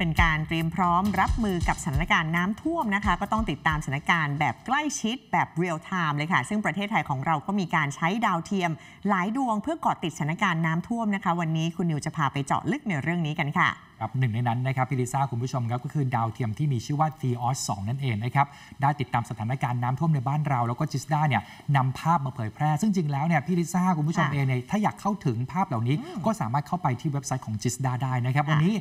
เป็นการเตรียมพร้อมรับมือกับสถานการณ์น้ำท่วมนะคะก็ต้องติดตามสถานการณ์แบบใกล้ชิดแบบเรียลไทม์เลยค่ะซึ่งประเทศไทยของเราก็มีการใช้ดาวเทียมหลายดวงเพื่อเกาะติดสถานการณ์น้ำท่วมนะคะวันนี้คุณนิวจะพาไปเจาะลึกในเรื่องนี้กันค่ะหนึ่งในนั้นนะครับพี่ลิซ่าคุณผู้ชมครับก็คือดาวเทียมที่มีชื่อว่า THEOS-2 นั่นเองนะครับได้ติดตามสถานการณ์น้ำท่วมในบ้านเราแล้วก็จิสดาเนี่ยนำภาพมาเผยแพร่ซึ่งจริงแล้วเนี่ยพี่ลิซ่าคุณผู้ชมเองถ้าอยากเข้าถึงภาพเหล่านี้ก็สามารถเข้าไปที่เว็บไซต์ของจิสดาได้นะครับวันนี้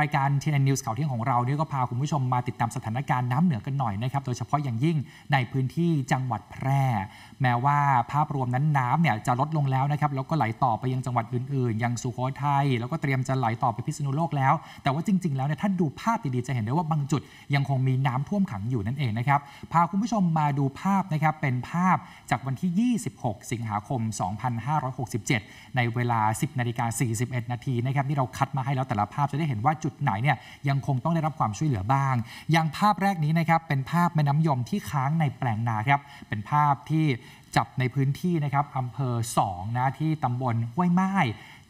รายการ TNN News ข่าวเที่ยงของเราเนี่ยก็พาคุณผู้ชมมาติดตามสถานการณ์น้ำเหนือกันหน่อยนะครับโดยเฉพาะอย่างยิ่งในพื้นที่จังหวัดแพร่แม้ว่าภาพรวมนั้นน้ำเนี่ยจะลดลงแล้วนะครับแล้วก็ไหลต่อไปยังจังหวัดอื่นๆอย่างสุโขทัยแล้วก็เตรียมจะไหลต่อไปพิษณุโลกแล้วแต่ว่าจริงๆแล้วเนี่ยถ้าดูภาพดีๆจะเห็นได้ว่าบางจุดยังคงมีน้ำท่วมขังอยู่นั่นเองนะครับพาคุณผู้ชมมาดูภาพนะครับเป็นภาพจากวันที่26สิงหาคม2567ในเวลา 10:41 น.นะครับที่เราคัดมาให้แล้วแต่ละภาพจะได้เห็นว่าจุดไหนเนี่ยยังคงต้องได้รับความช่วยเหลือบ้างอย่างภาพแรกนี้นะครับเป็นภาพแม่น้ำยมที่ค้างในแปลงนาครับเป็นภาพที่จับในพื้นที่นะครับอำเภอ2นะที่ตำบลห้วยไม้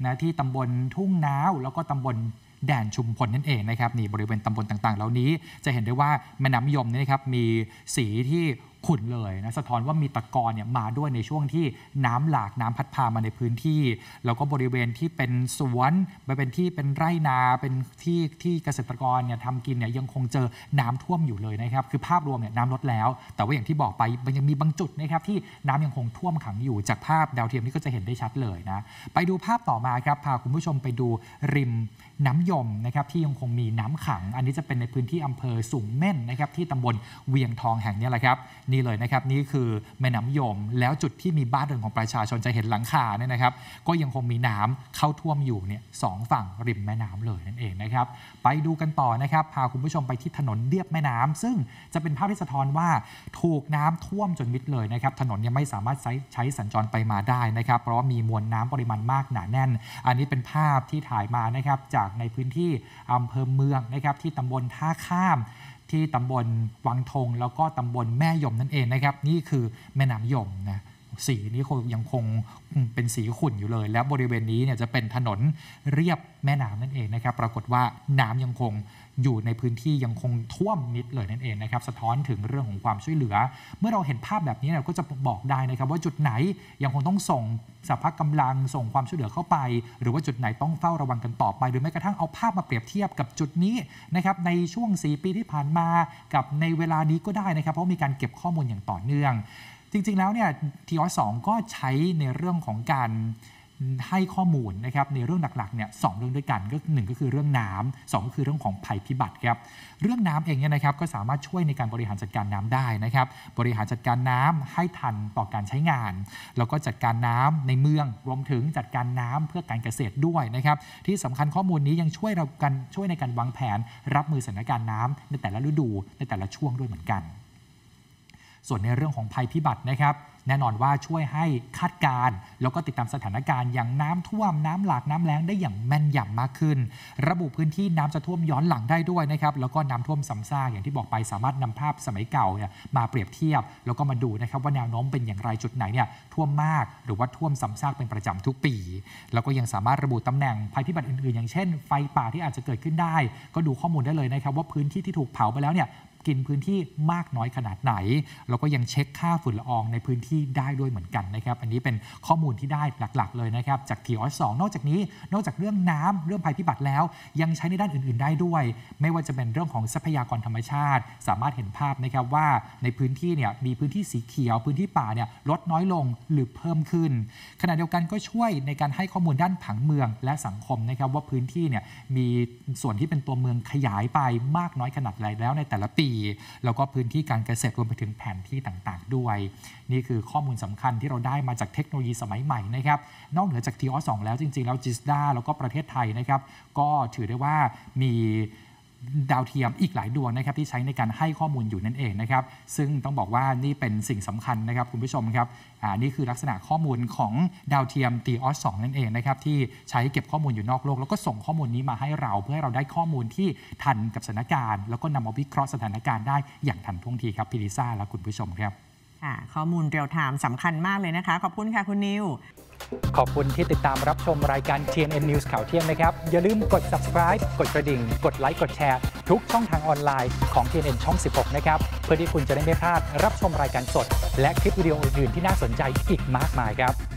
นะที่ตำบลทุ่งน้าวแล้วก็ตำบลแดนชุมพลนั่นเองนะครับนี่บริเวณตำบลต่างๆเหล่านี้จะเห็นได้ว่าแม่น้ำยมนี่ครับมีสีที่ขุ่นเลยนะสะท้อนว่ามีตะกอนเนี่ยมาด้วยในช่วงที่น้ำหลากน้ำพัดพามาในพื้นที่แล้วก็บริเวณที่เป็นสวนเป็นที่เป็นไร่นาเป็นที่เกษตรกรเนี่ยทำกินเนี่ยยังคงเจอน้ำท่วมอยู่เลยนะครับคือภาพรวมเนี่ยน้ำลดแล้วแต่ว่าอย่างที่บอกไปมันยังมีบางจุดนะครับที่น้ำยังคงท่วมขังอยู่จากภาพดาวเทียมนี่ก็จะเห็นได้ชัดเลยนะไปดูภาพต่อมาครับพาคุณผู้ชมไปดูริมน้ำยมนะครับที่ยังคงมีน้ำขังอันนี้จะเป็นในพื้นที่อำเภอสูงเม่นนะครับที่ตำบลเวียงทองแห่งนี้แหละครับนี่เลยนะครับนี่คือแม่น้ำยมแล้วจุดที่มีบ้านเรือนของประชาชนจะเห็นหลังคาเนี่ยนะครับก็ยังคงมีน้ำเข้าท่วมอยู่เนี่ยสองฝั่งริมแม่น้ำเลยนั่นเองนะครับไปดูกันต่อนะครับพาคุณผู้ชมไปที่ถนนเลียบแม่น้ำซึ่งจะเป็นภาพที่สะท้อนว่าถูกน้ำท่วมจนมิดเลยนะครับถนนยังไม่สามารถใช้สัญจรไปมาได้นะครับเพราะว่ามีมวลน้ำปริมาณมากหนาแน่นอันนี้เป็นภาพที่ถ่ายมานะครับจากในพื้นที่อำเภอเมืองนะครับที่ตำบลท่าข้ามที่ตำบลวังทงแล้วก็ตำบลแม่ยมนั่นเองนะครับนี่คือแม่น้ำยมนะสีนี้ยังคงเป็นสีขุ่นอยู่เลยแล้วบริเวณนี้เนี่ยจะเป็นถนนเรียบแม่น้ำนั่นเองนะครับปรากฏว่าน้ำยังคงอยู่ในพื้นที่ยังคงท่วมมิดเลยนั่นเองนะครับสะท้อนถึงเรื่องของความช่วยเหลือเมื่อเราเห็นภาพแบบนี้เราก็จะบอกได้นะครับว่าจุดไหนยังคงต้องส่งสัพพะกำลังส่งความช่วยเหลือเข้าไปหรือว่าจุดไหนต้องเฝ้าระวังกันต่อไปหรือแม้กระทั่งเอาภาพมาเปรียบเทียบกับจุดนี้นะครับในช่วง4 ปีที่ผ่านมากับในเวลานี้ก็ได้นะครับเพราะมีการเก็บข้อมูลอย่างต่อเนื่องจริงๆแล้วเนี่ย THEOS-2 ก็ใช้ในเรื่องของการให้ข้อมูลนะครับในเรื่องหลักๆเนี่ย2เรื่องด้วยกันก็1ก็คือเรื่องน้ำ2ก็คือเรื่องของภัยพิบัติครับเรื่องน้ำเองเนี่ยนะครับก็สามารถช่วยในการบริหารจัดการน้ำได้นะครับบริหารจัดการน้ำให้ทันต่อการใช้งานแล้วก็จัดการน้ำในเมืองรวมถึงจัดการน้ำเพื่อการเกษตรด้วยนะครับที่สำคัญข้อมูลนี้ยังช่วยในการวางแผนรับมือสถานการณ์น้ำในแต่ละฤดูในแต่ละช่วงด้วยเหมือนกันส่วนในเรื่องของภัยพิบัตินะครับแน่นอนว่าช่วยให้คาดการณ์แล้วก็ติดตามสถานการณ์อย่างน้ำท่วมน้ำหลากน้ำแล้งได้อย่างแม่นยำมากขึ้นระบุพื้นที่น้ำจะท่วมย้อนหลังได้ด้วยนะครับแล้วก็น้ำท่วมซ้ำซากอย่างที่บอกไปสามารถนำภาพสมัยเก่าเนี่ยมาเปรียบเทียบแล้วก็มาดูนะครับว่าแนวโน้มเป็นอย่างไรจุดไหนเนี่ยท่วมมากหรือว่าท่วมซ้ำซากเป็นประจำทุกปีแล้วก็ยังสามารถระบุตำแหน่งภัยพิบัติอื่นๆอย่างเช่นไฟป่าที่อาจจะเกิดขึ้นได้ก็ดูข้อมูลได้เลยนะครับว่าพื้นที่ที่ถูกเผาไปแล้วเนี่ยกินพื้นที่มากน้อยขนาดไหนแล้วก็ยังเช็คค่าฝุ่นละอองในพื้นที่ได้ด้วยเหมือนกันนะครับอันนี้เป็นข้อมูลที่ได้หลักๆเลยนะครับจาก THEOS-2 นอกจากนี้นอกจากเรื่องน้ำเรื่องภัยพิบัติแล้วยังใช้ในด้านอื่นๆได้ด้วยไม่ว่าจะเป็นเรื่องของทรัพยากรธรรมชาติสามารถเห็นภาพนะครับว่าในพื้นที่เนี่ยมีพื้นที่สีเขียวพื้นที่ป่าเนี่ยลดน้อยลงหรือเพิ่มขึ้นขณะเดียวกันก็ช่วยในการให้ข้อมูลด้านผังเมืองและสังคมนะครับว่าพื้นที่เนี่ยมีส่วนที่เป็นตัวเมืองขยายไปมากน้อยขนาดไหนแล้วในแต่ละปีแล้วก็พื้นที่การเกษตรรวมไปถึงแผนที่ต่างๆด้วยนี่คือข้อมูลสำคัญที่เราได้มาจากเทคโนโลยีสมัยใหม่นะครับนอกเหนือจาก THEOS-2 แล้วจริงๆแล้ว JISDA แล้วก็ประเทศไทยนะครับก็ถือได้ว่ามีดาวเทียมอีกหลายดวงนะครับที่ใช้ในการให้ข้อมูลอยู่นั่นเองนะครับซึ่งต้องบอกว่านี่เป็นสิ่งสำคัญนะครับคุณผู้ชมครับนี่คือลักษณะข้อมูลของดาวเทียม THEOS-2 นั่นเองนะครับที่ใช้เก็บข้อมูลอยู่นอกโลกแล้วก็ส่งข้อมูลนี้มาให้เราเพื่อให้เราได้ข้อมูลที่ทันกับสถานการณ์แล้วก็นำมาวิเคราะห์สถานการณ์ได้อย่างทันท่วงทีครับพิลิซ่าและคุณผู้ชมครับ ค่ะข้อมูลเรียลไทม์สำคัญมากเลยนะคะขอบคุณค่ะคุณนิวขอบคุณที่ติดตามรับชมรายการ TNN News ข่าวเที่ยงนะครับอย่าลืมกด subscribe กดกระดิ่งกดไลค์กดแชร์ทุกช่องทางออนไลน์ของ TNN ช่อง 16นะครับเพื่อที่คุณจะได้ไม่พลาดรับชมรายการสดและคลิปวิดีโออื่นๆที่น่าสนใจอีกมากมายครับ